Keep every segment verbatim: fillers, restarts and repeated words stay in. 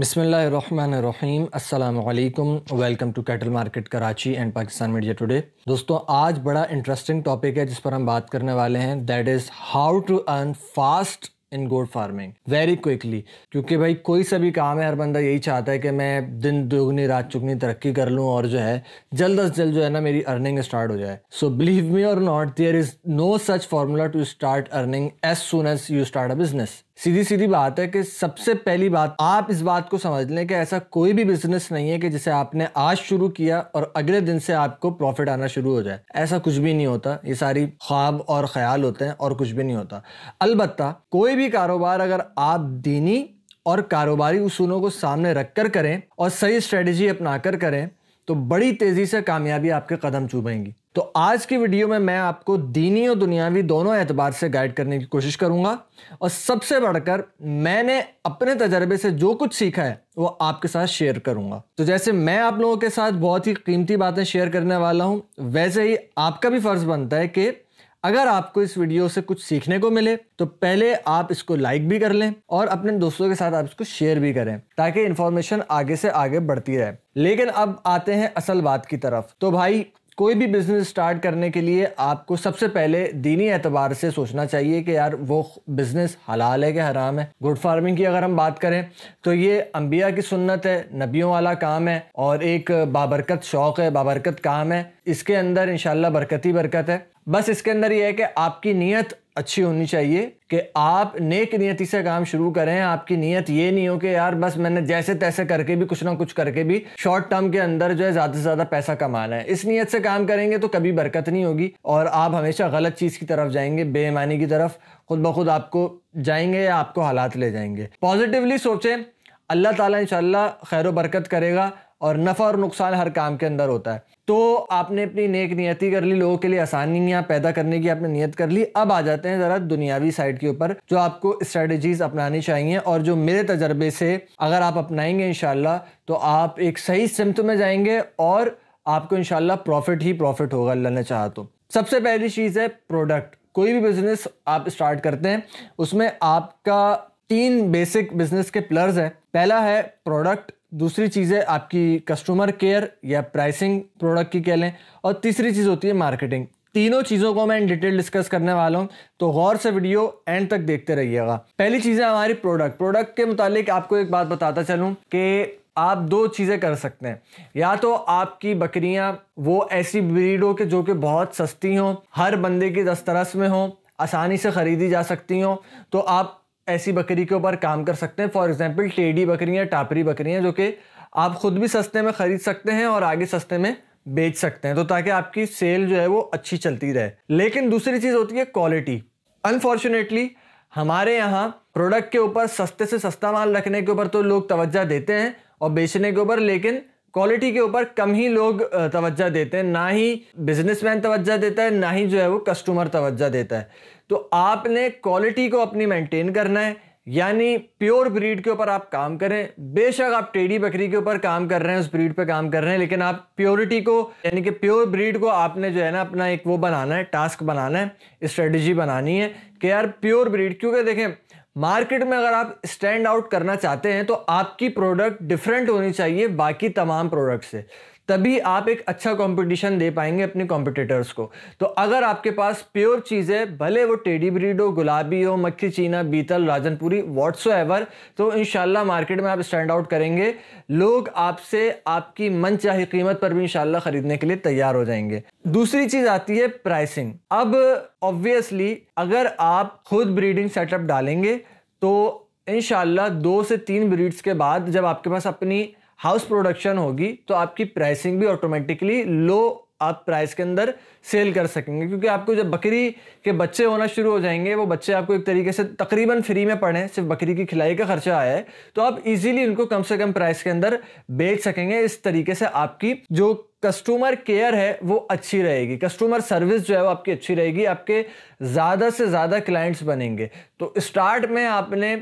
बिस्मिल्लाहिर्रहमानिर्रहीम, अस्सलामु अलैकुम। Welcome to cattle market Karachi and Pakistan media today. दोस्तों, आज बड़ा इंटरेस्टिंग टॉपिक है जिस पर हम बात करने वाले हैं, that is how to earn fast in goat farming very quickly. क्योंकि भाई कोई सा भी काम है, हर बंदा यही चाहता है कि मैं दिन दोगुनी रात चुगनी तरक्की कर लूँ और जो है जल्द अज जल्द जो है ना मेरी अर्निंग स्टार्ट हो जाए। सो बिलीव मी और not, there is no such formula to start earning as soon as you start a business. सीधी सीधी बात है कि सबसे पहली बात आप इस बात को समझ लें कि ऐसा कोई भी बिजनेस नहीं है कि जिसे आपने आज शुरू किया और अगले दिन से आपको प्रॉफिट आना शुरू हो जाए। ऐसा कुछ भी नहीं होता, ये सारी ख्वाब और ख्याल होते हैं और कुछ भी नहीं होता। अलबत्ता कोई भी कारोबार अगर आप दीनी और कारोबारी उसूलों को सामने रख कर करें और सही स्ट्रेटजी अपना कर करें तो बड़ी तेज़ी से कामयाबी आपके कदम चूमेंगी। तो आज की वीडियो में मैं आपको दीनी और दुनियावी दोनों एतबार से गाइड करने की कोशिश करूंगा और सबसे बढ़कर मैंने अपने तजर्बे से जो कुछ सीखा है वो आपके साथ शेयर करूंगा। तो जैसे मैं आप लोगों के साथ बहुत ही कीमती बातें शेयर करने वाला हूं, वैसे ही आपका भी फ़र्ज़ बनता है कि अगर आपको इस वीडियो से कुछ सीखने को मिले तो पहले आप इसको लाइक भी कर लें और अपने दोस्तों के साथ आप इसको शेयर भी करें ताकि इन्फॉर्मेशन आगे से आगे बढ़ती रहे। लेकिन अब आते हैं असल बात की तरफ। तो भाई कोई भी बिज़नेस स्टार्ट करने के लिए आपको सबसे पहले दीनी एतबार से सोचना चाहिए कि यार वो बिज़नेस हलाल है कि हराम है। गोट फार्मिंग की अगर हम बात करें तो ये अंबिया की सुन्नत है, नबियों वाला काम है और एक बाबरकत शौक़ है, बाबरकत काम है। इसके अंदर इंशाल्लाह बरकत ही बरकत है। बस इसके अंदर ये है कि आपकी नीयत अच्छी होनी चाहिए कि आप नेक नियति से काम शुरू करें। आपकी नीयत ये नहीं हो कि यार बस मैंने जैसे तैसे करके भी कुछ ना कुछ करके भी शॉर्ट टर्म के अंदर जो है ज़्यादा से ज़्यादा पैसा कमाना है। इस नीयत से काम करेंगे तो कभी बरकत नहीं होगी और आप हमेशा गलत चीज़ की तरफ जाएंगे, बेईमानी की तरफ खुद ब खुद आपको जाएंगे या आपको हालात ले जाएंगे। पॉजिटिवली सोचें, अल्लाह ताला इंशाल्लाह खैर व बरकत करेगा और नफ़ा और नुकसान हर काम के अंदर होता है। तो आपने अपनी नेक नियति कर ली, लोगों के लिए आसानियाँ पैदा करने की आपने नियत कर ली। अब आ जाते हैं ज़रा दुनियावी साइड के ऊपर, जो आपको स्ट्रेटजीज़ अपनानी चाहिए और जो मेरे तजर्बे से अगर आप अपनाएंगे इंशाल्लाह तो आप एक सही सिमत में जाएंगे और आपको इंशाल्लाह प्रॉफिट ही प्रॉफिट होगा अल्लाह ने चाहा तो। सबसे पहली चीज़ है प्रोडक्ट। कोई भी बिज़नेस आप स्टार्ट करते हैं उसमें आपका तीन बेसिक बिज़नेस के पिलर्स हैं। पहला है प्रोडक्ट, दूसरी चीज़ है आपकी कस्टमर केयर या प्राइसिंग प्रोडक्ट की कह लें, और तीसरी चीज़ होती है मार्केटिंग। तीनों चीज़ों को मैं इन डिटेल डिस्कस करने वाला हूं, तो गौर से वीडियो एंड तक देखते रहिएगा। पहली चीज़ है हमारी प्रोडक्ट। प्रोडक्ट के मुतालिक आपको एक बात बताता चलूं कि आप दो चीज़ें कर सकते हैं। या तो आपकी बकरियां वो ऐसी ब्रीड हो कि जो कि बहुत सस्ती हों, हर बंदे की दस्तरस में हों, आसानी से ख़रीदी जा सकती हों, तो आप ऐसी बकरी के ऊपर काम कर सकते हैं। फॉर एग्जांपल टेडी बकरियां, टापरी बकरियां, जो कि आप ख़ुद भी सस्ते में ख़रीद सकते हैं और आगे सस्ते में बेच सकते हैं, तो ताकि आपकी सेल जो है वो अच्छी चलती रहे। लेकिन दूसरी चीज़ होती है क्वालिटी। अनफॉर्चुनेटली हमारे यहाँ प्रोडक्ट के ऊपर सस्ते से सस्ता माल रखने के ऊपर तो लोग तवज्जो देते हैं और बेचने के ऊपर, लेकिन क्वालिटी के ऊपर कम ही लोग तवज्जो देते हैं। ना ही बिजनेसमैन तवज्जो देता है, ना ही जो है वो कस्टमर तवज्जो देता है। तो आपने क्वालिटी को अपनी मेंटेन करना है, यानी प्योर ब्रीड के ऊपर आप काम करें। बेशक आप टेढ़ी बकरी के ऊपर काम कर रहे हैं, उस ब्रीड पे काम कर रहे हैं, लेकिन आप प्योरिटी को यानी कि प्योर ब्रीड को आपने जो है ना अपना एक वो बनाना है, टास्क बनाना है, स्ट्रेटजी बनानी है कि यार प्योर ब्रीड। क्योंकि देखें मार्केट में अगर आप स्टैंड आउट करना चाहते हैं तो आपकी प्रोडक्ट डिफरेंट होनी चाहिए बाकी तमाम प्रोडक्ट से, तभी आप एक अच्छा कंपटीशन दे पाएंगे अपने कॉम्पिटिटर्स को। तो अगर आपके पास प्योर चीज़ें, भले वो टेडी ब्रीड हो, गुलाबी हो, मक्खी चीना, बीतल, राजनपुरी, व्हाट्सोएवर, तो इंशाल्लाह मार्केट में आप स्टैंड आउट करेंगे। लोग आपसे आपकी मनचाही कीमत पर भी इंशाल्लाह ख़रीदने के लिए तैयार हो जाएंगे। दूसरी चीज़ आती है प्राइसिंग। अब ऑब्वियसली अगर आप खुद ब्रीडिंग सेटअप डालेंगे तो इंशाल्लाह दो से तीन ब्रीड्स के बाद जब आपके पास अपनी हाउस प्रोडक्शन होगी तो आपकी प्राइसिंग भी ऑटोमेटिकली लो आप प्राइस के अंदर सेल कर सकेंगे। क्योंकि आपको जब बकरी के बच्चे होना शुरू हो जाएंगे, वो बच्चे आपको एक तरीके से तकरीबन फ्री में पड़े, सिर्फ बकरी की खिलाई का खर्चा आया है, तो आप इजीली उनको कम से कम प्राइस के अंदर बेच सकेंगे। इस तरीके से आपकी जो कस्टमर केयर है वो अच्छी रहेगी, कस्टमर सर्विस जो है वो आपकी अच्छी रहेगी, आपके ज़्यादा से ज़्यादा क्लाइंट्स बनेंगे। तो स्टार्ट में आपने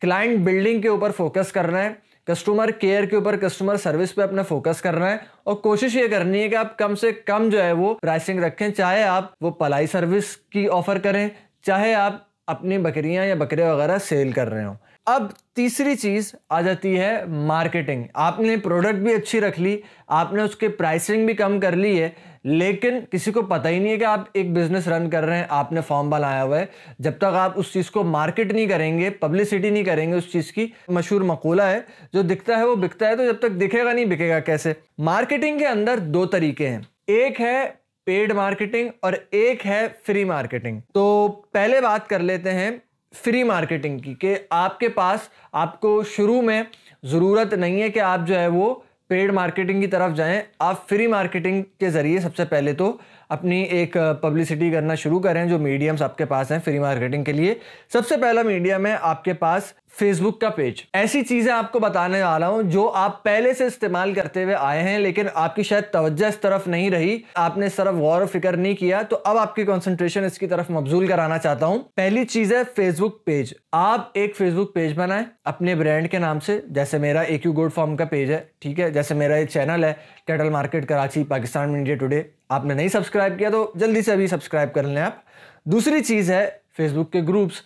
क्लाइंट बिल्डिंग के ऊपर फोकस करना है, कस्टमर केयर के ऊपर, कस्टमर सर्विस पे अपना फोकस करना है और कोशिश ये करनी है कि आप कम से कम जो है वो प्राइसिंग रखें। चाहे आप वो पलाई सर्विस की ऑफ़र करें, चाहे आप अपनी बकरियां या बकरे वगैरह सेल कर रहे हो। अब तीसरी चीज़ आ जाती है मार्केटिंग। आपने प्रोडक्ट भी अच्छी रख ली, आपने उसके प्राइसिंग भी कम कर ली है, लेकिन किसी को पता ही नहीं है कि आप एक बिज़नेस रन कर रहे हैं, आपने फॉर्म बनाया हुआ है। जब तक आप उस चीज़ को मार्केट नहीं करेंगे, पब्लिसिटी नहीं करेंगे उस चीज़ की, मशहूर मकूला है जो दिखता है वो बिकता है, तो जब तक दिखेगा नहीं बिकेगा कैसे। मार्केटिंग के अंदर दो तरीके हैं, एक है पेड मार्केटिंग और एक है फ्री मार्केटिंग। तो पहले बात कर लेते हैं फ्री मार्केटिंग की, कि आपके पास, आपको शुरू में ज़रूरत नहीं है कि आप जो है वो पेड मार्केटिंग की तरफ जाएं। आप फ्री मार्केटिंग के ज़रिए सबसे पहले तो अपनी एक पब्लिसिटी करना शुरू करें। जो मीडियम्स आपके पास हैं फ्री मार्केटिंग के लिए, सबसे पहला मीडियम है आपके पास फेसबुक का पेज। ऐसी चीज़ें आपको बताने वाला हूँ जो आप पहले से इस्तेमाल करते हुए आए हैं, लेकिन आपकी शायद तवज्जो इस तरफ नहीं रही, आपने इस तरफ गौर व फिक्र नहीं किया, तो अब आपकी कंसंट्रेशन इसकी तरफ मबजूल कराना चाहता हूँ। पहली चीज़ है फेसबुक पेज। आप एक फेसबुक पेज बनाएं अपने ब्रांड के नाम से, जैसे मेरा एक यू गुड फॉर्म का पेज है, ठीक है, जैसे मेरा एक चैनल है cattle market Karachi, Pakistan media today. आपने नहीं सब्सक्राइब किया तो जल्दी से अभी सब्सक्राइब कर लें आप। दूसरी चीज़ है फेसबुक के ग्रुप्स।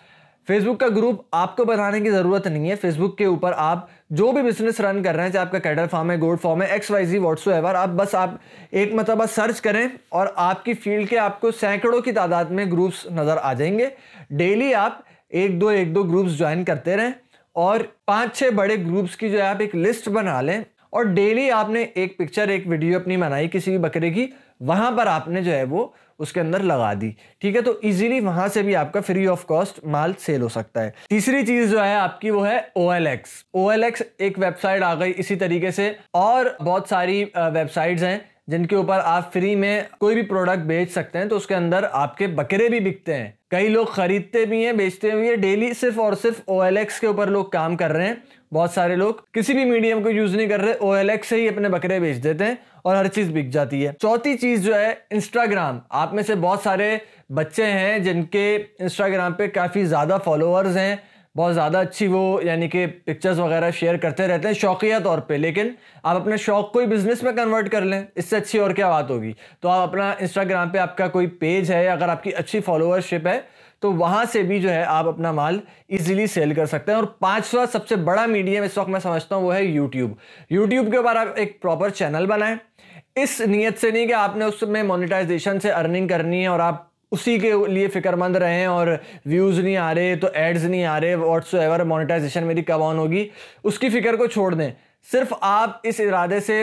फेसबुक का ग्रुप आपको बनाने की ज़रूरत नहीं है। फेसबुक के ऊपर आप जो भी बिजनेस रन कर रहे हैं, चाहे आपका कैटल फार्म है, गोल्ड फार्म है, एक्स वाई जी व्हाट्सएवर, आप बस आप एक मरतबा सर्च करें और आपकी फील्ड के आपको सैकड़ों की तादाद में ग्रुप्स नज़र आ जाएंगे। डेली आप एक दो एक दो ग्रुप्स ज्वाइन करते रहें और पाँच छः बड़े ग्रुप्स की जो है आप एक लिस्ट बना लें, और डेली आपने एक पिक्चर, एक वीडियो अपनी बनाई किसी भी बकरे की, वहाँ पर आपने जो है वो उसके अंदर लगा दी, ठीक है, तो इजीली वहाँ से भी आपका फ्री ऑफ कॉस्ट माल सेल हो सकता है। तीसरी चीज़ जो है आपकी वो है O L X. O L X एक वेबसाइट आ गई इसी तरीके से, और बहुत सारी वेबसाइट्स हैं जिनके ऊपर आप फ्री में कोई भी प्रोडक्ट बेच सकते हैं, तो उसके अंदर आपके बकरे भी बिकते हैं, कई लोग खरीदते भी हैं, बेचते भी हैं। डेली सिर्फ और सिर्फ ओ एल एक्स के ऊपर लोग काम कर रहे हैं। बहुत सारे लोग किसी भी मीडियम को यूज़ नहीं कर रहे, ओ एल एक्स से ही अपने बकरे बेच देते हैं और हर चीज़ बिक जाती है। चौथी चीज़ जो है इंस्टाग्राम। आप में से बहुत सारे बच्चे हैं जिनके इंस्टाग्राम पे काफ़ी ज़्यादा फॉलोअर्स हैं, बहुत ज़्यादा अच्छी वो यानी कि पिक्चर्स वगैरह शेयर करते रहते हैं शौकिया तौर पे, लेकिन आप अपने शौक़ को ही बिज़नेस में कन्वर्ट कर लें, इससे अच्छी और क्या बात होगी। तो आप अपना इंस्टाग्राम पे आपका कोई पेज है, अगर आपकी अच्छी फॉलोअरशिप है, तो वहाँ से भी जो है आप अपना माल इजीली सेल कर सकते हैं। और पाँचवा सबसे बड़ा मीडियम इस वक्त मैं समझता हूँ वो है यूट्यूब। यूट्यूब के ऊपर आप एक प्रॉपर चैनल बनाएं, इस नीयत से नहीं कि आपने उसमें मोनेटाइजेशन से अर्निंग करनी है और आप उसी के लिए फ़िक्रमंद रहें और व्यूज़ नहीं आ रहे तो एड्स नहीं आ रहे व्हाट्सएवर, मोनेटाइजेशन मेरी कब ऑन होगी, उसकी फ़िक्र को छोड़ दें। सिर्फ आप इस इरादे से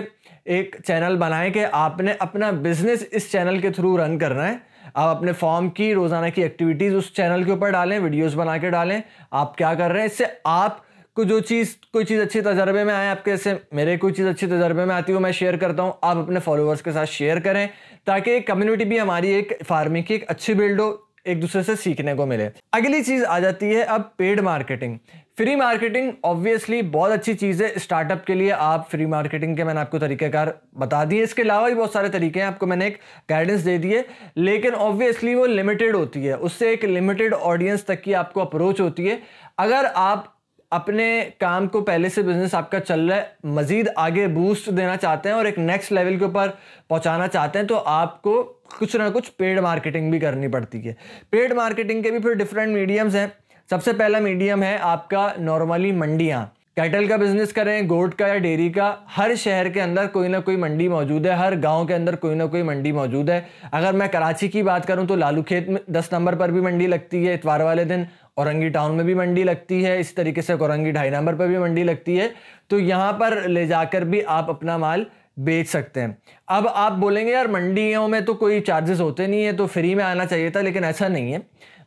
एक चैनल बनाएं कि आपने अपना बिज़नेस इस चैनल के थ्रू रन करना है। आप अपने फॉर्म की रोज़ाना की एक्टिविटीज़ उस चैनल के ऊपर डालें, वीडियोस बना के डालें आप क्या कर रहे हैं। इससे आप को जो चीज़ कोई चीज़ अच्छी तजर्बे में आए आपके, जैसे मेरे कोई चीज़ अच्छी तजर्बे में आती है वो मैं शेयर करता हूँ, आप अपने फॉलोअर्स के साथ शेयर करें, ताकि कम्युनिटी भी हमारी एक फार्मिंग की एक अच्छी बिल्ड हो, एक दूसरे से सीखने को मिले। अगली चीज़ आ जाती है अब paid marketing. Free marketing obviously बहुत अच्छी चीज़ है स्टार्टअप के लिए। आप फ्री मार्केटिंग के मैंने आपको तरीक़ेकार बता दिए, इसके अलावा भी बहुत सारे तरीके हैं, आपको मैंने एक गाइडेंस दे दी है, लेकिन ऑब्वियसली वो लिमिटेड होती है, उससे एक लिमिटेड ऑडियंस तक की आपको अप्रोच होती है। अगर आप अपने काम को पहले से बिज़नेस आपका चल रहा है, मज़ीद आगे बूस्ट देना चाहते हैं और एक नेक्स्ट लेवल के ऊपर पहुंचाना चाहते हैं, तो आपको कुछ ना कुछ पेड मार्केटिंग भी करनी पड़ती है। पेड मार्केटिंग के भी फिर डिफरेंट मीडियम्स हैं। सबसे पहला मीडियम है आपका नॉर्मली मंडियाँ। कैटल का बिज़नेस करें, गोट का या डेयरी का, हर शहर के अंदर कोई ना कोई मंडी मौजूद है, हर गांव के अंदर कोई ना कोई मंडी मौजूद है। अगर मैं कराची की बात करूं तो लालू खेत में दस नंबर पर भी मंडी लगती है, इतवार वाले दिन औरंगी टाउन में भी मंडी लगती है, इस तरीके से औरंगी ढाई नंबर पर भी मंडी लगती है, तो यहाँ पर ले जाकर भी आप अपना माल बेच सकते हैं। अब आप बोलेंगे यार मंडियों में तो कोई चार्जेस होते नहीं है तो फ्री में आना चाहिए था, लेकिन ऐसा नहीं है।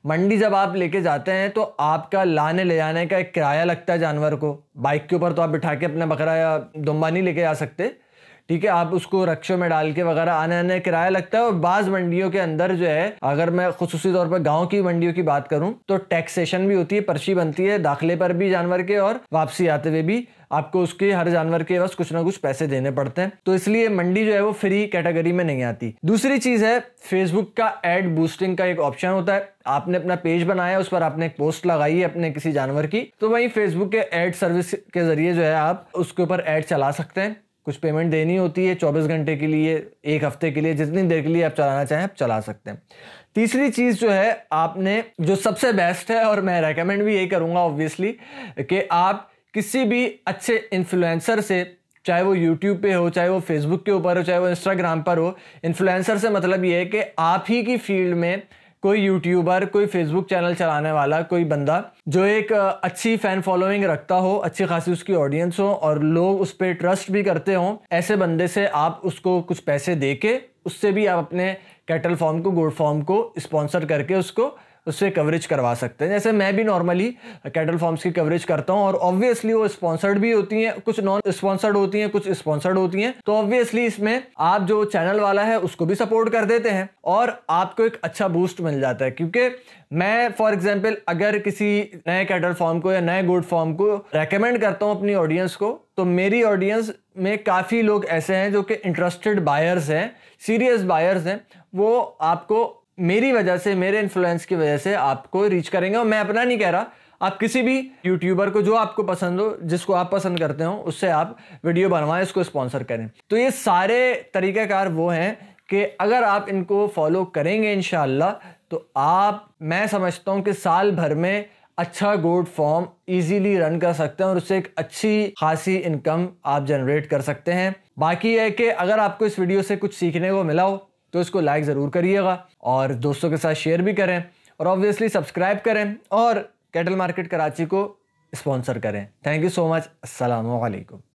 मंडी जब आप लेके जाते हैं तो आपका लाने ले जाने का एक किराया लगता है, जानवर को बाइक के ऊपर तो आप बिठा के अपना बकरा या दुम्बा नहीं लेके जा सकते, ठीक है, आप उसको रक्षों में डाल के वगैरह आने आने किराया लगता है। और बाज़ मंडियों के अंदर जो है, अगर मैं खुसूसी तौर पर गांव की मंडियों की बात करूं, तो टैक्सेशन भी होती है, पर्ची बनती है दाखिले पर भी जानवर के, और वापसी आते हुए भी आपको उसके हर जानवर के बस कुछ ना कुछ पैसे देने पड़ते हैं, तो इसलिए मंडी जो है वो फ्री कैटेगरी में नहीं आती। दूसरी चीज़ है फेसबुक का एड बूस्टिंग का एक ऑप्शन होता है। आपने अपना पेज बनाया, उस पर आपने एक पोस्ट लगाई है अपने किसी जानवर की, तो वहीं फेसबुक के एड सर्विस के ज़रिए जो है आप उसके ऊपर एड चला सकते हैं। कुछ पेमेंट देनी होती है चौबीस घंटे के लिए, एक हफ्ते के लिए, जितनी देर के लिए आप चलाना चाहें आप चला सकते हैं। तीसरी चीज़ जो है आपने जो सबसे बेस्ट है और मैं रेकमेंड भी यही करूँगा ऑब्वियसली कि आप किसी भी अच्छे इन्फ्लुएंसर से, चाहे वो यूट्यूब पे हो, चाहे वो फेसबुक के ऊपर हो, चाहे वो इंस्टाग्राम पर हो, इन्फ्लुएंसर से मतलब ये है कि आप ही की फील्ड में कोई यूट्यूबर, कोई फेसबुक चैनल चलाने वाला कोई बंदा जो एक अच्छी फ़ैन फॉलोइंग रखता हो, अच्छी खासी उसकी ऑडियंस हो और लोग उस पर ट्रस्ट भी करते हों, ऐसे बंदे से आप उसको कुछ पैसे दे के उससे भी आप अपने कैटल फार्म को, गोट फार्म को स्पॉन्सर करके उसको उससे कवरेज करवा सकते हैं। जैसे मैं भी नॉर्मली कैटल फार्म्स की कवरेज करता हूं और ऑब्वियसली वो स्पॉन्सर्ड भी होती हैं, कुछ नॉन स्पॉन्सर्ड होती हैं, कुछ स्पॉन्सर्ड होती हैं। तो ऑब्वियसली इसमें आप जो चैनल वाला है उसको भी सपोर्ट कर देते हैं और आपको एक अच्छा बूस्ट मिल जाता है। क्योंकि मैं फॉर एग्जाम्पल अगर किसी नए कैटल फार्म को या नए गोट फार्म को रेकमेंड करता हूँ अपनी ऑडियंस को, तो मेरी ऑडियंस में काफ़ी लोग ऐसे हैं जो कि इंटरेस्टेड बायर्स हैं, सीरियस बायर्स हैं, वो आपको मेरी वजह से, मेरे इन्फ्लुएंस की वजह से आपको रीच करेंगे। और मैं अपना नहीं कह रहा, आप किसी भी यूट्यूबर को जो आपको पसंद हो, जिसको आप पसंद करते हो, उससे आप वीडियो बनवाएं, उसको स्पॉन्सर करें। तो ये सारे तरीक़ाकार वो हैं कि अगर आप इनको फॉलो करेंगे इंशाल्लाह तो आप, मैं समझता हूँ कि साल भर में अच्छा गोट फॉर्म ईजीली रन कर सकते हैं और उससे एक अच्छी खासी इनकम आप जनरेट कर सकते हैं। बाकी है कि अगर आपको इस वीडियो से कुछ सीखने को मिला हो तो इसको लाइक ज़रूर करिएगा और दोस्तों के साथ शेयर भी करें और ऑब्वियसली सब्सक्राइब करें और कैटल मार्केट कराची को स्पॉन्सर करें। Thank you so much. अस्सलाम वालेकुम।